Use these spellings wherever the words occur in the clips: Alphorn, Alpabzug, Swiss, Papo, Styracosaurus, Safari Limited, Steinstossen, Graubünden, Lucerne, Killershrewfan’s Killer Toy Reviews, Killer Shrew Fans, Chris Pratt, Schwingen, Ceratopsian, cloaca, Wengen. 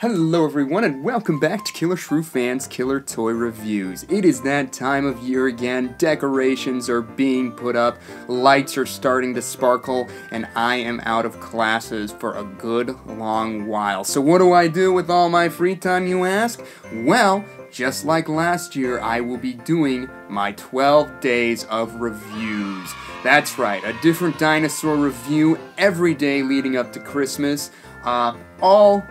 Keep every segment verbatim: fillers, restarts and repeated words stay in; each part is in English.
Hello everyone and welcome back to Killer Shrew Fans Killer Toy Reviews. It is that time of year again, decorations are being put up, lights are starting to sparkle, and I am out of classes for a good long while. So what do I do with all my free time, you ask? Well, just like last year, I will be doing my twelve days of reviews. That's right, a different dinosaur review every day leading up to Christmas. Uh, all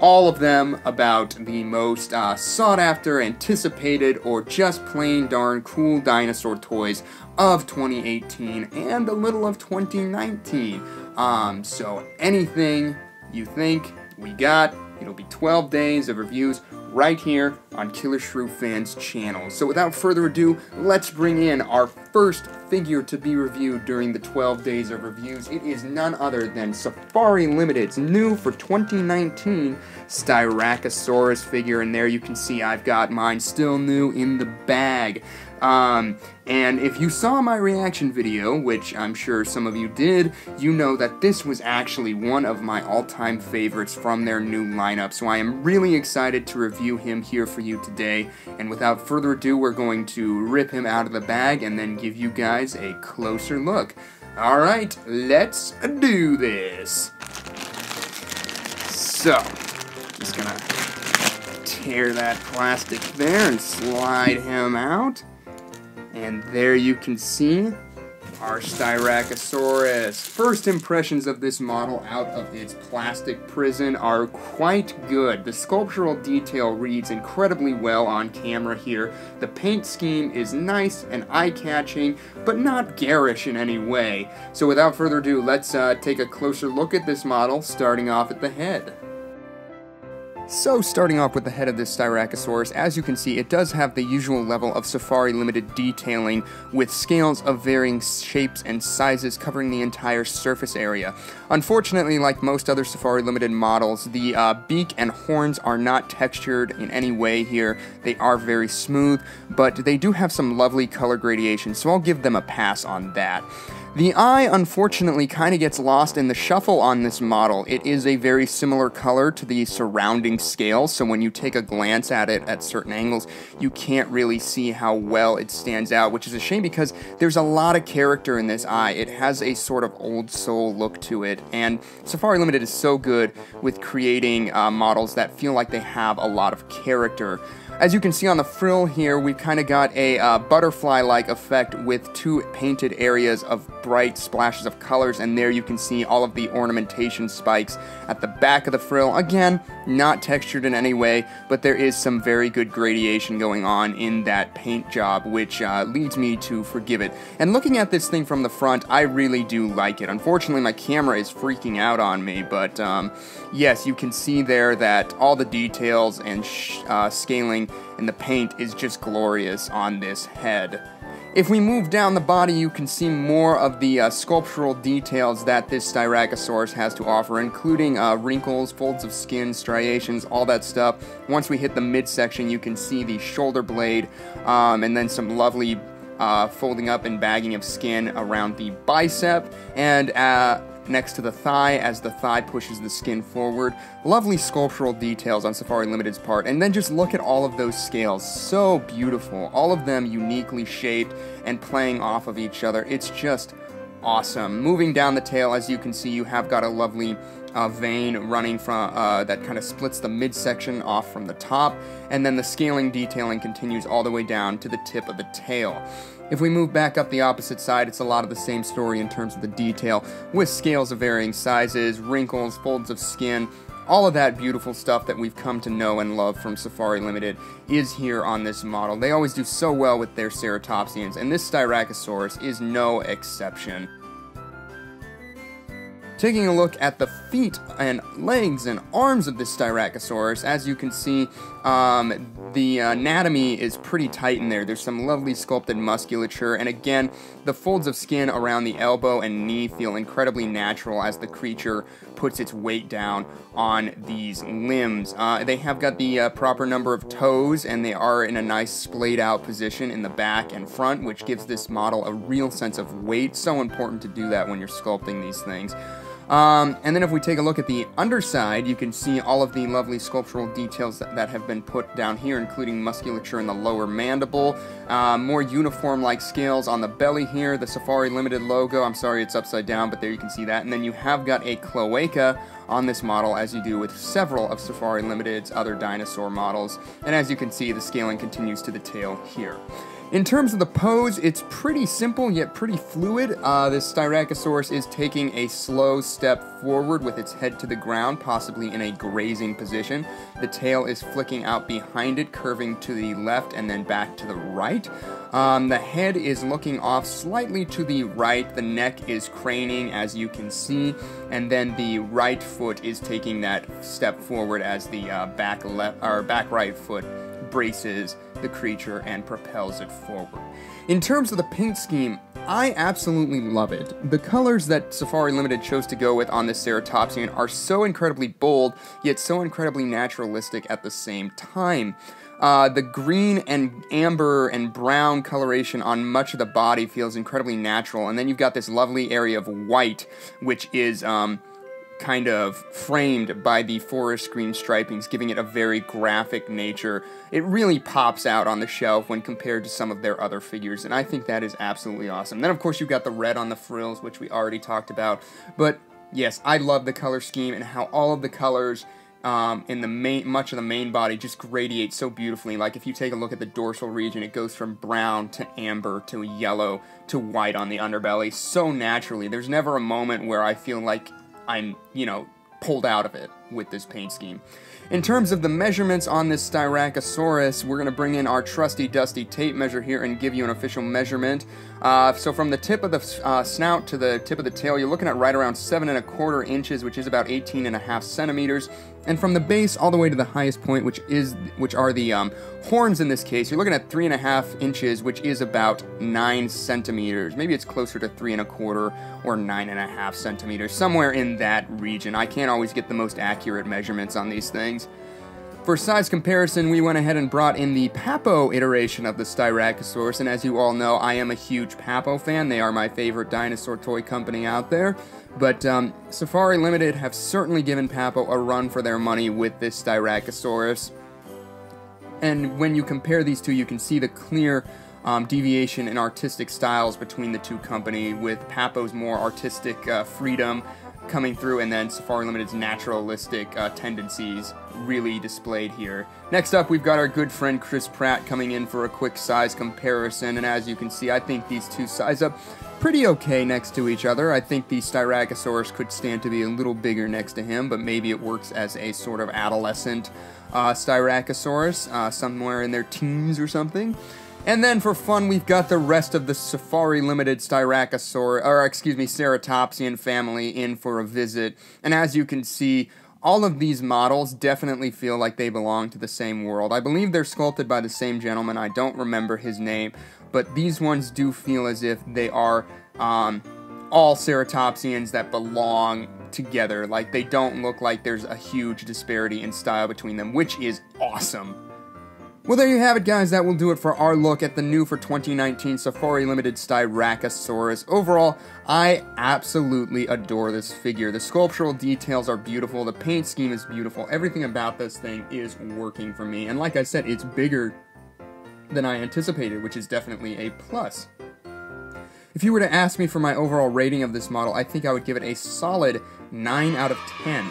All of them about the most uh, sought-after, anticipated, or just plain darn cool dinosaur toys of twenty eighteen and a little of twenty nineteen. Um, so anything you think we got, it'll be twelve days of reviews right here on Killer Shrew Fans channel. So without further ado, let's bring in our first figure to be reviewed during the twelve days of reviews. It is none other than Safari Limited's new for twenty nineteen Styracosaurus figure, and there you can see I've got mine still new in the bag. Um, and if you saw my reaction video, which I'm sure some of you did, you know that this was actually one of my all-time favorites from their new lineup, so I am really excited to review him here for you today, and without further ado, we're going to rip him out of the bag and then give you guys a closer look. Alright, let's do this! So, just gonna tear that plastic there and slide him out. And there you can see our Styracosaurus. First impressions of this model out of its plastic prison are quite good. The sculptural detail reads incredibly well on camera here. The paint scheme is nice and eye-catching, but not garish in any way. So without further ado, let's uh, take a closer look at this model, starting off at the head. So, starting off with the head of this Styracosaurus, as you can see, it does have the usual level of Safari Limited detailing, with scales of varying shapes and sizes covering the entire surface area. Unfortunately, like most other Safari Limited models, the uh, beak and horns are not textured in any way here. They are very smooth, but they do have some lovely color gradation, so I'll give them a pass on that. The eye, unfortunately, kind of gets lost in the shuffle on this model. It is a very similar color to the surrounding scale, so when you take a glance at it at certain angles, you can't really see how well it stands out, which is a shame because there's a lot of character in this eye. It has a sort of old soul look to it, and Safari Limited is so good with creating uh, models that feel like they have a lot of character. As you can see on the frill here, we've kind of got a uh, butterfly-like effect with two painted areas of bright splashes of colors, and there you can see all of the ornamentation spikes at the back of the frill. Again, not textured in any way, but there is some very good gradation going on in that paint job, which uh, leads me to forgive it. And looking at this thing from the front, I really do like it. Unfortunately, my camera is freaking out on me, but um, yes, you can see there that all the details and sh uh, scaling and the paint is just glorious on this head. If we move down the body, you can see more of the uh, sculptural details that this Styracosaurus has to offer, including uh, wrinkles, folds of skin, striations, all that stuff. Once we hit the midsection, you can see the shoulder blade, um, and then some lovely uh, folding up and bagging of skin around the bicep, and uh, next to the thigh as the thigh pushes the skin forward. Lovely sculptural details on Safari Limited's part, and then just look at all of those scales. So beautiful. All of them uniquely shaped and playing off of each other. It's just awesome. Moving down the tail, as you can see, you have got a lovely uh, vein running from uh, that kind of splits the midsection off from the top, and then the scaling detailing continues all the way down to the tip of the tail. If we move back up the opposite side, it's a lot of the same story in terms of the detail, with scales of varying sizes, wrinkles, folds of skin. All of that beautiful stuff that we've come to know and love from Safari Limited is here on this model. They always do so well with their Ceratopsians, and this Styracosaurus is no exception. Taking a look at the feet and legs and arms of this Styracosaurus, as you can see, um, the anatomy is pretty tight in there. There's some lovely sculpted musculature, and again, the folds of skin around the elbow and knee feel incredibly natural as the creature puts its weight down on these limbs. Uh, they have got the uh, proper number of toes, and they are in a nice splayed out position in the back and front, which gives this model a real sense of weight. So important to do that when you're sculpting these things. Um, and then if we take a look at the underside, you can see all of the lovely sculptural details that, that have been put down here, including musculature in the lower mandible, uh, more uniform-like scales on the belly here, the Safari Limited logo. I'm sorry it's upside down, but there you can see that. And then you have got a cloaca on this model, as you do with several of Safari Limited's other dinosaur models. And as you can see, the scaling continues to the tail here. In terms of the pose, it's pretty simple yet pretty fluid. Uh, this Styracosaurus is taking a slow step forward with its head to the ground, possibly in a grazing position. The tail is flicking out behind it, curving to the left and then back to the right. Um, the head is looking off slightly to the right. The neck is craning, as you can see, and then the right foot is taking that step forward as the uh, back left or back right foot braces the creature and propels it forward. In terms of the paint scheme, I absolutely love it. The colors that Safari Limited chose to go with on this Ceratopsian are so incredibly bold, yet so incredibly naturalistic at the same time. Uh, the green and amber and brown coloration on much of the body feels incredibly natural, and then you've got this lovely area of white, which is um, kind of framed by the forest green stripings, giving it a very graphic nature. It really pops out on the shelf when compared to some of their other figures, and I think that is absolutely awesome. Then, of course, you've got the red on the frills, which we already talked about, but yes, I love the color scheme and how all of the colors Um, in the main, much of the main body just gradiates so beautifully. Like if you take a look at the dorsal region, it goes from brown to amber to yellow to white on the underbelly so naturally. There's never a moment where I feel like I'm, you know, pulled out of it with this paint scheme. In terms of the measurements on this Styracosaurus, we're going to bring in our trusty dusty tape measure here and give you an official measurement. Uh, so from the tip of the uh, snout to the tip of the tail, you're looking at right around seven and a quarter inches, which is about eighteen and a half centimeters. And from the base all the way to the highest point, which is which are the um, horns in this case, you're looking at three and a half inches, which is about nine centimeters. Maybe it's closer to three and a quarter or nine and a half centimeters, somewhere in that region. I can't always get the most accurate measurements on these things. For size comparison, we went ahead and brought in the Papo iteration of the Styracosaurus, and as you all know, I am a huge Papo fan. They are my favorite dinosaur toy company out there, but um, Safari Limited have certainly given Papo a run for their money with this Styracosaurus. And when you compare these two, you can see the clear Um, deviation in artistic styles between the two companies, with Papo's more artistic uh, freedom coming through, and then Safari Limited's naturalistic uh, tendencies really displayed here. Next up, we've got our good friend Chris Pratt coming in for a quick size comparison, and as you can see, I think these two size up pretty okay next to each other. I think the Styracosaurus could stand to be a little bigger next to him, but maybe it works as a sort of adolescent uh, Styracosaurus, uh, somewhere in their teens or something. And then for fun, we've got the rest of the Safari Limited Styracosaurus, or excuse me, Ceratopsian family in for a visit. And as you can see, all of these models definitely feel like they belong to the same world. I believe they're sculpted by the same gentleman. I don't remember his name, but these ones do feel as if they are um, all Ceratopsians that belong together. Like, they don't look like there's a huge disparity in style between them, which is awesome. Well, there you have it, guys. That will do it for our look at the new for twenty nineteen Safari Limited Styracosaurus. Overall, I absolutely adore this figure. The sculptural details are beautiful. The paint scheme is beautiful. Everything about this thing is working for me. And like I said, it's bigger than I anticipated, which is definitely a plus. If you were to ask me for my overall rating of this model, I think I would give it a solid nine out of ten.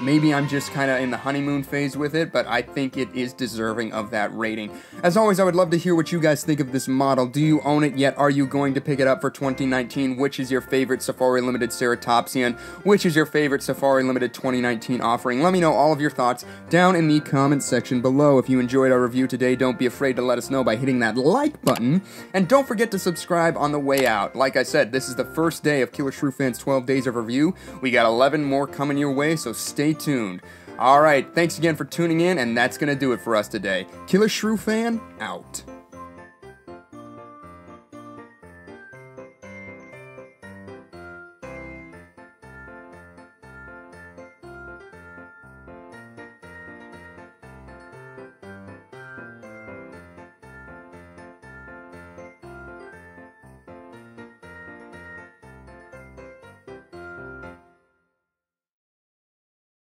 Maybe I'm just kind of in the honeymoon phase with it, but I think it is deserving of that rating. As always, I would love to hear what you guys think of this model. Do you own it yet? Are you going to pick it up for twenty nineteen? Which is your favorite Safari Limited Ceratopsian? Which is your favorite Safari Limited twenty nineteen offering? Let me know all of your thoughts down in the comment section below. If you enjoyed our review today, don't be afraid to let us know by hitting that like button. And don't forget to subscribe on the way out. Like I said, this is the first day of Killer Shrew Fan's twelve days of review. We got eleven more coming your way, so stay tuned. All right, thanks again for tuning in, and that's going to do it for us today. Killer Shrew Fan, out.